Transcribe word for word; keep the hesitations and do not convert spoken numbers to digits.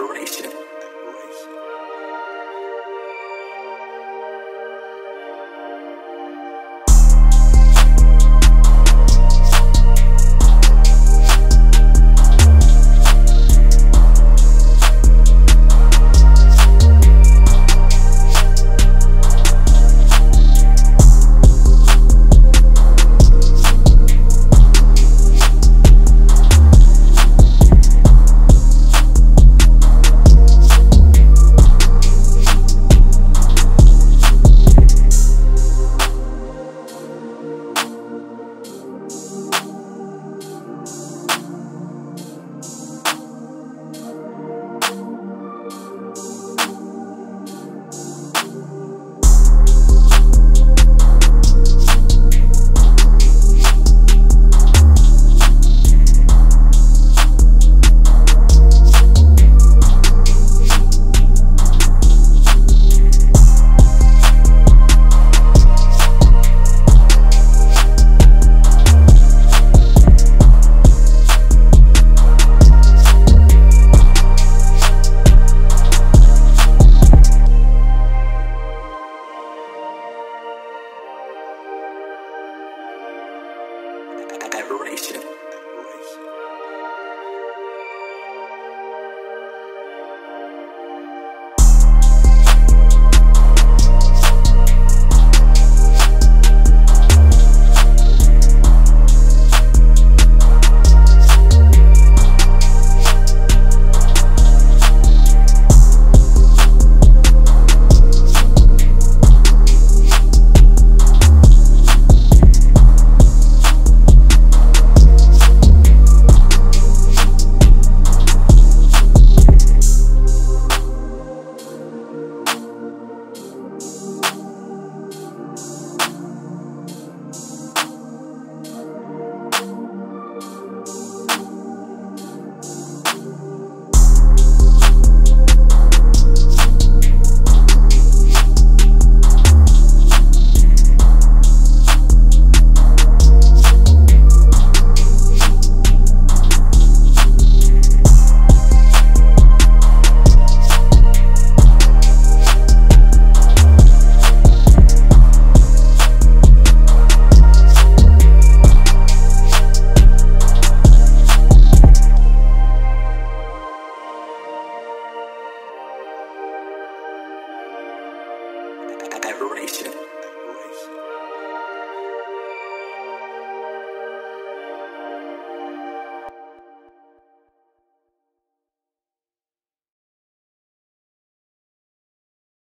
aberration. Aberration.